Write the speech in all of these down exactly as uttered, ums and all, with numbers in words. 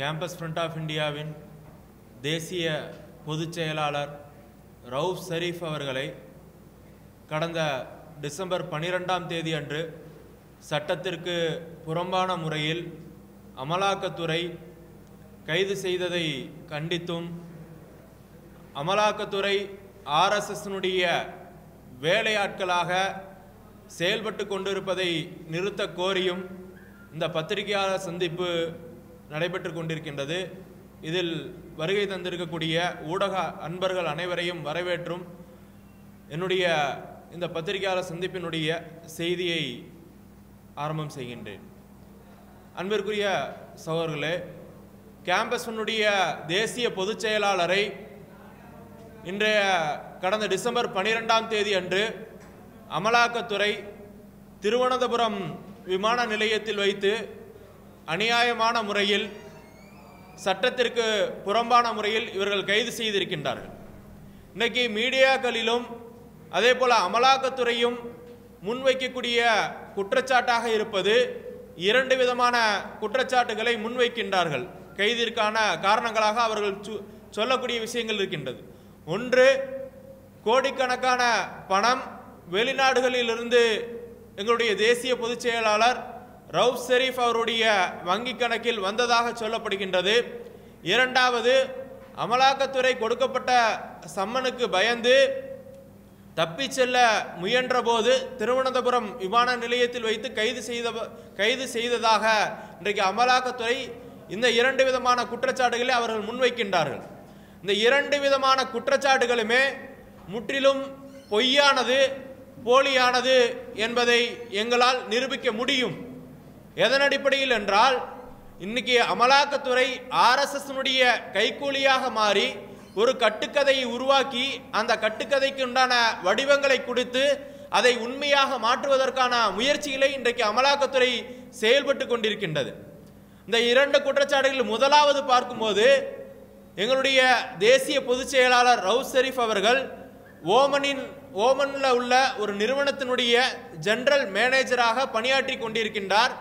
Campus Front of India Vin, Desiya Puduchelalar, Rauf Sharif Avargalai, Kadanda December Panirandam Tedi Andre, Satatirke Purambana Murail, Amalakaturai, Kaidu Seidadai Kanditum, Amalakaturai, R S S Nudiya, Velayaatkalaga, செயல்பட்டு கொண்டிருப்பதை நிறுத்த கோரியும் இந்த பத்திரிகையாளர் சந்திப்பு நடைபெற்று கொண்டிருக்கின்றது இதில் வருகை தந்திருக்கக்கூடிய ஊடக அன்பர்கள் அனைவரையும் வரவேற்றும் என்னுடைய இந்த பத்திரிகையாளர் சந்திப்பினுடைய செய்தியை ஆரம்பம் செய்கின்றேன் அன்பிற்குரிய சகோதரர்களே கேம்பஸினுடைய தேசிய பொதுச் செயலாளரை இன்றைய கடந்த டிசம்பர் பன்னிரண்டாம் ஆம் தேதி அன்று அமலாக்கத்துறை திருவனந்தபுரம் விமான நிலையத்தில் வைத்து அநியாயமான முறையில் சட்டத்திற்கு புறம்பான முறையில் இவர்கள் கைது செய்திருக்கின்றார்கள் இன்னைக்கு மீடியாக்களிலும் அதேபோல அமலாக்கத்துறையும் முன்வைக்கக்கூடிய குற்றச்சாட்டாக இருப்பது இரண்டு விதமான குற்றச்சாட்டுகளை முன்வைக்கின்றார்கள் கைதிற்கான காரணங்களாக அவர்கள் சொல்லக்கூடிய விஷயங்கள் இருக்கின்றது ஒன்று கோடிக்கணக்கான பணம் வெளிநாடுகளிலிருந்து எங்களுடைய தேசிய பொதுச் செயலாளர் ரவுஃப் ஷரீஃப் அவருடைய வங்கி கணக்கில் வந்ததாக சொல்லப்படுகின்றது இரண்டாவது அமலாக்கத்துறை கொடுக்கப்பட்ட சம்மனுக்கு பயந்து தப்பிச் செல்ல முயன்றபோது திருவனந்தபுரம் விமான நிலையத்தில் வைத்து கைது செய்த கைது செய்ததாக இன்றைக்கு அமலாக்கத்துறை இந்த இரண்டு விதமான குற்றச்சாட்டுகளை அவர்கள் முன்வைக்கின்றார்கள் இந்த இரண்டு விதமான குற்றச்சாட்டுகளுமே முற்றிலும் பொய்யானது போலியானது என்பதை எங்களால் நிரூபிக்க முடியும் எதன் அடிப்படையில் என்றால் இன்னைக்கு அமலாக்கத்துறை ஆர்எஸ்எஸ்னுடைய கைகூலியாக மாறி ஒரு கட்டுக்கதையை உருவாக்கி அந்த கட்டுக்கதைக்கு உண்டான வடிவங்களை கொடுத்து அதை உண்மையாக மாற்றுவதற்கான முயற்சிகளை இன்றைக்கு அமலாக்கத்துறை செயல்பட்டு கொண்டிருக்கின்றது இந்த இரண்டு குற்றச்சாட்டுகள் முதலாவது பார்க்கும்போது எங்களுடைய தேசிய பொதுச் செயலாளர் ரவுஃப் ஷரீஃப் அவர்கள் ஓமனின் ஓமன்ல உள்ள ஒரு நிறுவனத்தினுடைய ஜெனரல் மேனேஜராக பணியாற்றி கொண்டிருக்கின்றார்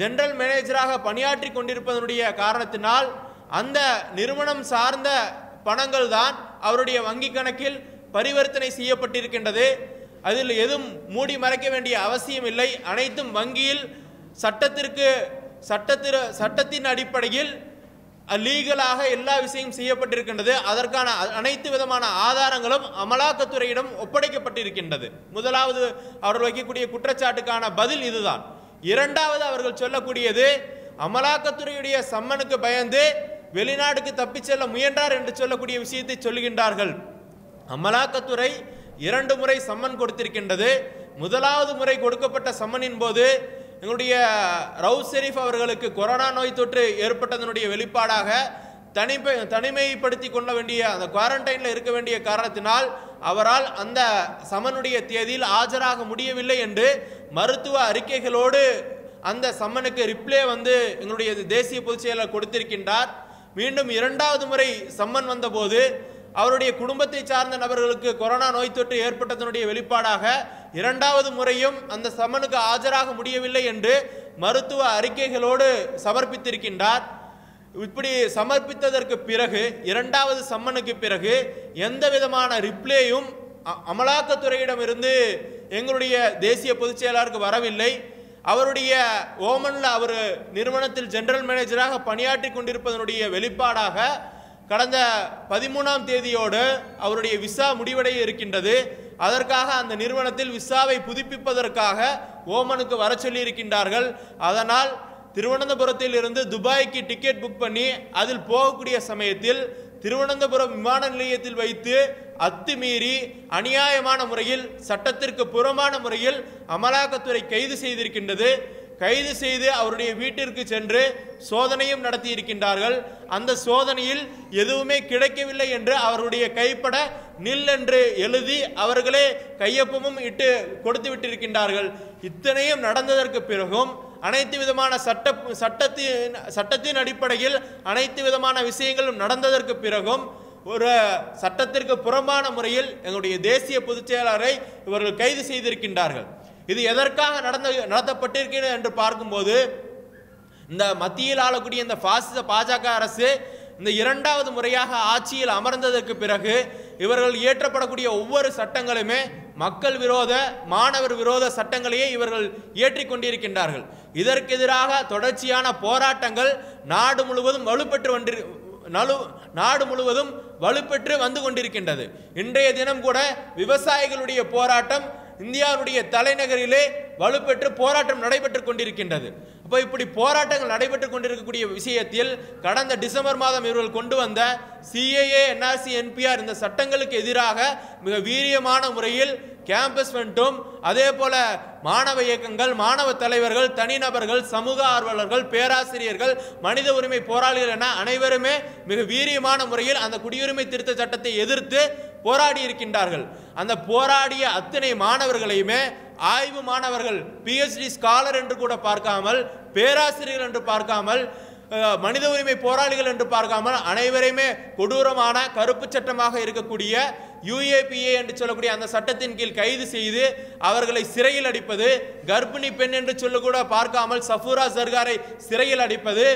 ஜெனரல் மேனேஜராக பணியாற்றி கொண்டிருப்பதனுடைய காரணத்தினால் அந்த நிறுவனம் சார்ந்த பணங்கள் தான் அவருடைய வங்கி கணக்கில் பரிவர்த்தனை செய்யப்பட்டிருக்கின்றது அதில் எதுவும் மூடி மறைக்க வேண்டிய அவசியம் இல்லை அனைத்தும் வங்கியில் சட்டத்திற்கு சட்டத்திற சட்டத்தின் அடிப்படையில் லீகலாக எல்லா விஷயம் செய்யப்பட்டிருக்கின்றது அதற்கான அனைத்து விதமான ஆதாரங்களும் அமலாக்கத்துறையிடம் ஒப்படைக்கப்பட்டிருக்கின்றது முதலாவது அவர்கள் வைக்கக்கூடிய குற்றச்சாட்டுக்கான பதில் இதுதான் இரண்டாவது அவர்கள் சொல்லக்கூடியது அமலாக்கத்துறையுடைய சம்மனுக்கு பயந்து வெளிநாடுக்கு தப்பிச் செல்ல முயன்றார் என்று சொல்லக்கூடிய விஷயத்தை சொல்லுகின்றார்கள் அமலாக்கத்துறை இரண்டு முறை சம்மன் கொடுத்திருக்கின்றது முதலாவது முறை கொடுக்கப்பட்ட சம்மனின் போது எங்களுடைய ரவுஃப் ஷரீஃப் அவர்களுக்கு கொரோனா நோய் தொற்று ஏற்பட்டதனுடைய வெளிப்பாடாக தனிமை தனிமைப்படுத்தி கொள்ள வேண்டிய அந்த குவாரண்டைனில் இருக்க வேண்டிய காரணத்தினால் அவரால் அந்த சம்மனுடைய தேதியில் ஆஜராக முடியவில்லை என்று மருத்துவ அறிக்கைகளோடு அந்த சம்மனுக்கு ரிப்ளே வந்து எங்களுடைய தேசிய பொதுச் செயலாளர் கொடுத்திருக்கின்றார் மீண்டும் இரண்டாவது முறை சம்மன் வந்தபோது அவருடைய குடும்பத்தை சார்ந்த நபர்களுக்கு கொரோனா நோய் தொற்று ஏற்பட்டதனுடைய வெளிப்பாடாக இரண்டாவது முறையும் அந்த சம்மனுக்கு ஆஜராக முடியவில்லை என்று மருத்துவ அறிக்கைகளோடு சமர்ப்பித்திருக்கின்றார் இப்படி சமர்ப்பித்ததற்கு பிறகு இரண்டாவது சம்மனுக்கு பிறகு எந்த விதமான ரிப்ளேயும் அமலாக்கத்துறையிடமிருந்து எங்களுடைய தேசிய பொதுச் செயலாளருக்கு வரவில்லை அவருடைய ஓமன்ல அவர் நிறுவனத்தில் ஜெனரல் மேனேஜராக பணியாற்றி கொண்டிருப்பதனுடைய வெளிப்பாடாக கடந்த பதிமூணாம் தேதியோடு அவருடைய விசா முடிவடைய இருக்கின்றது அதற்காக அந்த நிறுவனத்தில் விசாவை புதுப்பிப்பதற்காக ஓமனுக்கு வர சொல்லியிருக்கின்றார்கள் அதனால் திருவனந்தபுரத்தில் இருந்து துபாய்க்கு டிக்கெட் புக் பண்ணி அதில் போகக்கூடிய சமயத்தில் திருவனந்தபுரம் விமான நிலையத்தில் வைத்து அத்துமீறி அநியாயமான முறையில் சட்டத்திற்கு புறமான முறையில் அமலாக்கத்துறை கைது செய்திருக்கின்றது கைது செய்து அவருடைய வீட்டிற்கு சென்று சோதனையும் நடத்தி இருக்கின்றார்கள் அந்த சோதனையில் எதுவுமே கிடைக்கவில்லை என்று அவருடைய கைப்பட நில் என்று எழுதி அவர்களே கையொப்பமும் இட்டு கொடுத்து விட்டிருக்கின்றார்கள் இத்தனையும் நடந்ததற்கு பிறகும் அனைத்து விதமான சட்ட சட்டத்தின் சட்டத்தின் அடிப்படையில் அனைத்து விதமான விஷயங்களும் நடந்ததற்கு பிறகும் ஒரு சட்டத்திற்கு புறம்பான முறையில் எங்களுடைய தேசிய பொதுச் செயலாளரை இவர்கள் கைது செய்திருக்கின்றார்கள் இது எதற்காக நடந்த நடத்தப்பட்டிருக்கிறது என்று பார்க்கும்போது இந்த மத்தியில் ஆளக்கூடிய இந்த பாசிச பாஜக அரசு இந்த இரண்டாவது முறையாக ஆட்சியில் அமர்ந்ததற்கு பிறகு இவர்கள் ஏற்றப்படக்கூடிய ஒவ்வொரு சட்டங்களுமே மக்கள் விரோத மாணவர் விரோத சட்டங்களையே இவர்கள் ஏற்றிக் கொண்டிருக்கின்றார்கள் இதற்கு எதிராக தொடர்ச்சியான போராட்டங்கள் நாடு முழுவதும் வலுப்பெற்று வந்து நாடு முழுவதும் வலுப்பெற்று வந்து கொண்டிருக்கின்றது இன்றைய தினம் கூட விவசாயிகளுடைய போராட்டம் இந்தியாவுடைய தலைநகரிலே வலுப்பெற்று போராட்டம் நடைபெற்றுக் கொண்டிருக்கின்றது அப்ப இப்படி போராட்டங்கள் நடைபெற்றுக் கொண்டிருக்கக்கூடிய விஷயத்தில் கடந்த டிசம்பர் மாதம் இவர்கள் கொண்டு வந்த சிஏஏ என்ஆர்சி என்பிஆர் இந்த சட்டங்களுக்கு எதிராக மிக வீரியமான முறையில் கேம்பஸ் ஃப்ரண்டும் அதேபோல மாணவ இயக்கங்கள் மாணவ தலைவர்கள் தனிநபர்கள் சமூக ஆர்வலர்கள் பேராசிரியர்கள் மனித உரிமை போராளிகள் என அனைவருமே மிக வீரியமான முறையில் அந்த குடியுரிமை திருத்த சட்டத்தை எதிர்த்து போராடி இருக்கின்றார்கள் அந்த போராடிய அத்தனை மாணவர்களையுமே ஆய்வு மாணவர்கள் PhD ஸ்காலர் என்று கூட பார்க்காமல் பேராசிரியர்கள் என்று பார்க்காமல் மனித உரிமை போராளிகள் என்று பார்க்காமல் அனைவரையுமே கொடூரமான கருப்பு சட்டமாக இருக்கக்கூடிய UAPA என்று சொல்லக்கூடிய அந்த சட்டத்தின் கீழ் கைது செய்து அவர்களை சிறையில் அடைப்பது கர்ப்பிணி பெண் என்று சொல்ல கூட பார்க்காமல் சஃபூரா சர்காரை சிறையில் அடைப்பது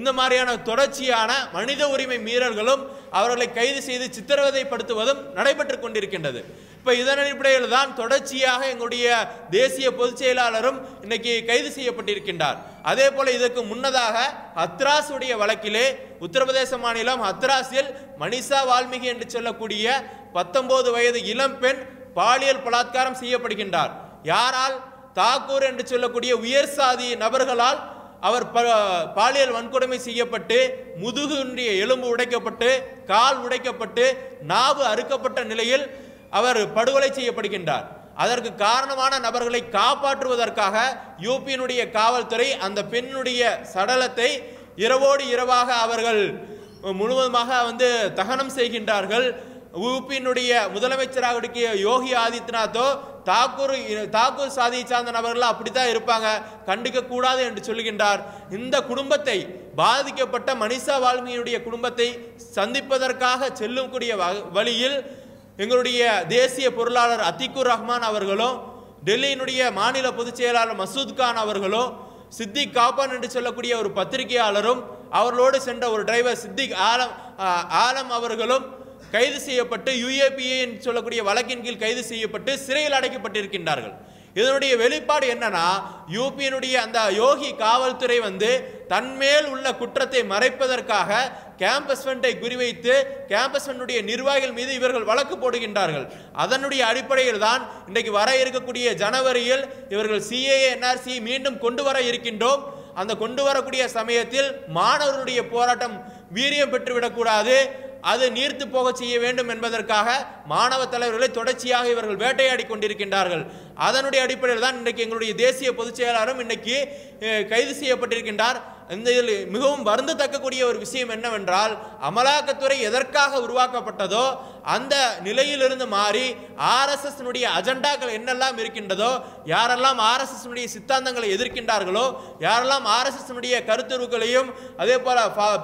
இந்த மாதிரியான தொடர்ச்சியான மனித உரிமை மீறல்களும் அவர்களை கைது செய்து சித்திரவதைப்படுத்துவதும் நடைபெற்றுக் கொண்டிருக்கின்றது இப்ப இதன் அடிப்படையில் தான் தொடர்ச்சியாக எங்களுடைய தேசிய பொதுச் செயலாளரும் இன்னைக்கு கைது செய்யப்பட்டிருக்கின்றார் அதே போல இதற்கு முன்னதாக ஹத்ராஸ் உடைய வழக்கிலே உத்தரப்பிரதேச மாநிலம் ஹத்ராஸில் மனிஷா வால்மீகி என்று சொல்லக்கூடிய பத்தொன்பது வயது இளம் பெண் பாலியல் பலாத்காரம் செய்யப்படுகின்றார் யாரால் தாக்கூர் என்று சொல்லக்கூடிய உயர் சாதி நபர்களால் அவர் பாலியல் வன்கொடுமை செய்யப்பட்டு முதுகுன்றிய எலும்பு உடைக்கப்பட்டு கால் உடைக்கப்பட்டு நாவு அறுக்கப்பட்ட நிலையில் அவர் படுகொலை செய்யப்படுகின்றார் அதற்கு காரணமான நபர்களை காப்பாற்றுவதற்காக யூபியினுடைய காவல்துறை அந்த பெண்ணுடைய சடலத்தை இரவோடு இரவாக அவர்கள் முழுவதுமாக வந்து தகனம் செய்கின்றார்கள் யூபியினுடைய முதலமைச்சராக இருக்கிய யோகி ஆதித்யநாத்தோ தாக்கூர் தாக்கூர் சாதியை சார்ந்த நபர்கள் அப்படித்தான் இருப்பாங்க கண்டிக்க கூடாது என்று சொல்கின்றார் இந்த குடும்பத்தை பாதிக்கப்பட்ட மனிஷா வால்மீகியுடைய குடும்பத்தை சந்திப்பதற்காக செல்லும் கூடிய வழியில் எங்களுடைய தேசிய பொருளாளர் அத்திக்குர் ரஹ்மான் அவர்களும் டெல்லியினுடைய மாநில பொதுச் செயலாளர் மசூத் கான் அவர்களும் சித்திக் காப்பான் என்று சொல்லக்கூடிய ஒரு பத்திரிகையாளரும் அவர்களோடு சென்ற ஒரு டிரைவர் சித்திக் ஆலம் ஆலம் அவர்களும் கைது செய்யப்பட்டு UAPA என்று சொல்லக்கூடிய வழக்கின் கீழ் கைது செய்யப்பட்டு சிறையில் அடைக்கப்பட்டிருக்கின்றார்கள் இதனுடைய வெளிப்பாடு என்னன்னா யூபியினுடைய அந்த யோகி காவல்துறை வந்து தன்மேல் உள்ள குற்றத்தை மறைப்பதற்காக கேம்பஸ் ஃப்ரண்டை குறிவைத்து கேம்பஸ் ஃப்ரண்டுடைய நிர்வாகிகள் மீது இவர்கள் வழக்கு போடுகின்றார்கள் அதனுடைய அடிப்படையில் தான் இன்றைக்கு வர இருக்கக்கூடிய ஜனவரியில் இவர்கள் சிஏஏ என்ஆர்சி மீண்டும் கொண்டு வர இருக்கின்றோம் அந்த கொண்டு வரக்கூடிய சமயத்தில் மாணவர்களுடைய போராட்டம் வீரியம் பெற்றுவிடக்கூடாது அது நீர்த்து போக செய்ய வேண்டும் என்பதற்காக மாணவ தலைவர்களை தொடர்ச்சியாக இவர்கள் வேட்டையாடி கொண்டிருக்கின்றார்கள் அதனுடைய அடிப்படையில் தான் இன்றைக்கு எங்களுடைய தேசிய பொதுச் செயலாளரும் இன்னைக்கு கைது செய்யப்பட்டிருக்கின்றார் இந்த இதில் மிகவும் வருந்தத்தக்கக்கூடிய ஒரு விஷயம் என்னவென்றால் அமலாக்கத்துறை எதற்காக உருவாக்கப்பட்டதோ அந்த நிலையிலிருந்து மாறி ஆர்எஸ்எஸ்னுடைய அஜெண்டாக்கள் என்னெல்லாம் இருக்கின்றதோ யாரெல்லாம் ஆர்எஸ்எஸ்னுடைய சித்தாந்தங்களை எதிர்க்கின்றார்களோ யாரெல்லாம் ஆர்எஸ்எஸ்னுடைய கருத்துருக்களையும் அதே போல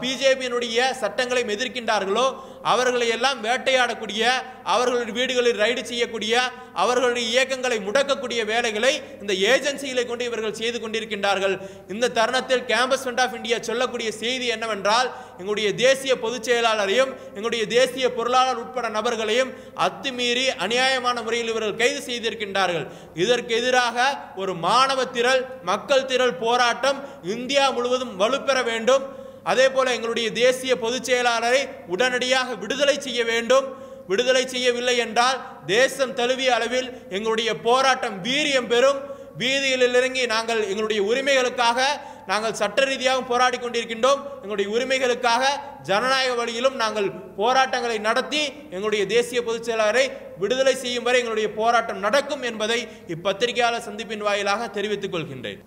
பிஜேபியினுடைய சட்டங்களையும் எதிர்க்கின்றார்களோ அவர்களை எல்லாம் வேட்டையாடக்கூடிய அவர்களுடைய வீடுகளில் ரைடு செய்யக்கூடிய அவர்களுடைய இயக்கங்களை முடக்கக்கூடிய வேலைகளை இந்த ஏஜென்சிகளை கொண்டு இவர்கள் செய்து கொண்டிருக்கின்றார்கள் இந்த தருணத்தில் கேம்பஸ் ஃப்ரண்ட் ஆஃப் இந்தியா சொல்லக்கூடிய செய்தி என்னவென்றால் எங்களுடைய தேசிய பொதுச் செயலாளரையும் எங்களுடைய தேசிய பொருளாளர் உட்பட நபர்களையும் அத்துமீறி அநியாயமான முறையில் இவர்கள் கைது செய்திருக்கின்றார்கள் இதற்கு எதிராக ஒரு மாணவ திரள் மக்கள் திரள் போராட்டம் இந்தியா முழுவதும் வலுப்பெற வேண்டும் அதே போல எங்களுடைய தேசிய பொதுச் செயலாளரை உடனடியாக விடுதலை செய்ய வேண்டும் விடுதலை செய்யவில்லை என்றால் தேசம் தழுவிய அளவில் எங்களுடைய போராட்டம் வீரியம் பெறும் வீதியில் இறங்கி நாங்கள் எங்களுடைய உரிமைகளுக்காக நாங்கள் சட்ட ரீதியாக போராடி கொண்டிருக்கின்றோம் எங்களுடைய உரிமைகளுக்காக ஜனநாயக வழியிலும் நாங்கள் போராட்டங்களை நடத்தி எங்களுடைய தேசிய பொதுச் செயலாளரை விடுதலை செய்யும் வரை எங்களுடைய போராட்டம் நடக்கும் என்பதை இப்பத்திரிகையாளர் சந்திப்பின் வாயிலாக தெரிவித்துக் கொள்கின்றேன்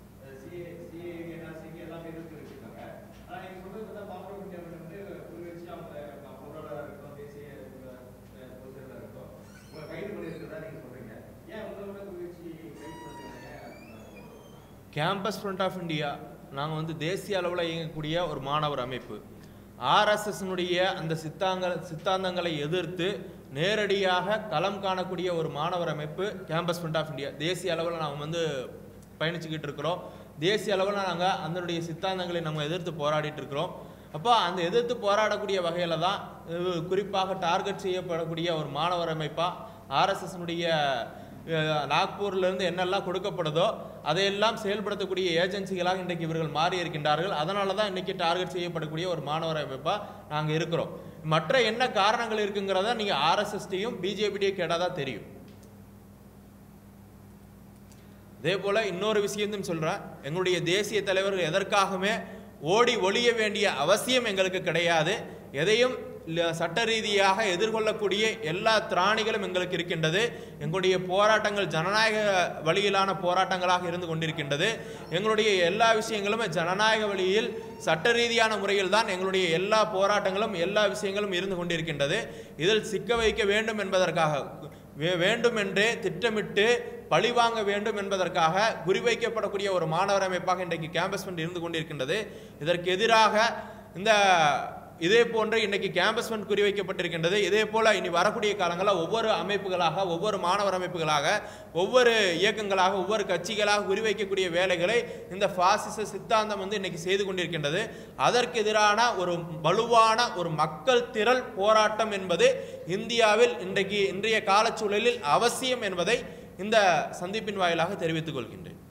கேம்பஸ் ஃப்ரண்ட் ஆஃப் இந்தியா நாங்கள் வந்து தேசிய அளவில் இயங்கக்கூடிய ஒரு மாணவர் அமைப்பு ஆர்எஸ்எஸ்னுடைய அந்த சித்தாங்க சித்தாந்தங்களை எதிர்த்து நேரடியாக களம் காணக்கூடிய ஒரு மாணவர் அமைப்பு கேம்பஸ் ஃப்ரண்ட் ஆஃப் இந்தியா தேசிய அளவில் நாம் வந்து பயணிச்சுக்கிட்டு இருக்கிறோம் தேசிய அளவுல நாங்க அந்தனுடைய சித்தாந்தங்களை நம்ம எதிர்த்து போராடிட்டு இருக்கோம் அப்ப அந்த எதிர்த்து போராடக்கூடிய வகையில தான் குறிப்பாக டார்கெட் செய்யப்படக்கூடிய ஒரு மாணவர் அமைப்பா ஆர்எஸ்எஸ் உடைய நாக்பூர்ல இருந்து என்னெல்லாம் கொடுக்கப்படுதோ அதையெல்லாம் செயல்படுத்தக்கூடிய ஏஜென்சிகளாக இன்னைக்கு இவர்கள் மாறி இருக்கின்றார்கள் அதனால தான் இன்னைக்கு டார்கெட் செய்யப்படக்கூடிய ஒரு மாணவர் அமைப்பா நாங்க இருக்கிறோம் மற்ற என்ன காரணங்கள் இருக்குங்கறத நீங்க ஆர்எஸ்எஸ் டியும் பிஜேபி டியும் கேட்டாதா தெரியும் தேபோல இன்னொரு விஷயம்னு சொல்றேன் எங்களுடைய தேசிய தலைவர்கள் எதற்காகவே ஓடி ஒளிய வேண்டிய அவசியம் எங்களுக்கு கிடையாது எதையும் சட்டரீதியாக எதிர்கொள்ளக்கூடிய எல்லா திராணிகளும் எங்களுக்கு இருக்கின்றது எங்களுடைய போராட்டங்கள் ஜனநாயக வழியிலான போராட்டங்களாக இருந்து கொண்டிருக்கின்றது எங்களுடைய எல்லா விஷயங்களும் ஜனநாயக வழியில் சட்டரீதியான முறையில் தான் எங்களுடைய எல்லா போராட்டங்களும் எல்லா விஷயங்களும் இருந்து கொண்டிருக்கின்றது இதில் சிக்க வைக்க வேண்டும் என்பதற்காக வேண்டும் என்றே திட்டமிட்டு பழிவாங்க வேண்டும் என்பதற்காக குறிவைக்கப்படக்கூடிய ஒரு மாணவர் அமைப்பாக இன்றைக்கு கேம்பஸ் ஃபண்ட் இருந்து கொண்டிருக்கின்றது இதற்கு எதிராக இந்த இதே போன்ற இன்னைக்கு கேம்பஸ் ஃபண்ட் குறிவைக்கப்பட்டிருக்கின்றது இதே போல இனி வரக்கூடிய காலங்களில் ஒவ்வொரு அமைப்புகளாக ஒவ்வொரு மாணவர் அமைப்புகளாக ஒவ்வொரு இயக்கங்களாக ஒவ்வொரு கட்சிகளாக குறிவைக்கக்கூடிய வேலைகளை இந்த பாசிச சித்தாந்தம் வந்து இன்னைக்கு செய்து கொண்டிருக்கின்றது அதற்கு எதிரான ஒரு வலுவான ஒரு மக்கள் திரள் போராட்டம் என்பது இந்தியாவில் இன்றைக்கு இன்றைய காலச்சூழலில் அவசியம் என்பதை இந்த சந்திப்பின் வாயிலாக தெரிவித்துக் கொள்கின்றேன்